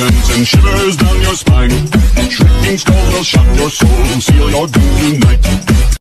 resonance and shivers down your spine. Shrieking skulls will shock your soul and seal your doom tonight.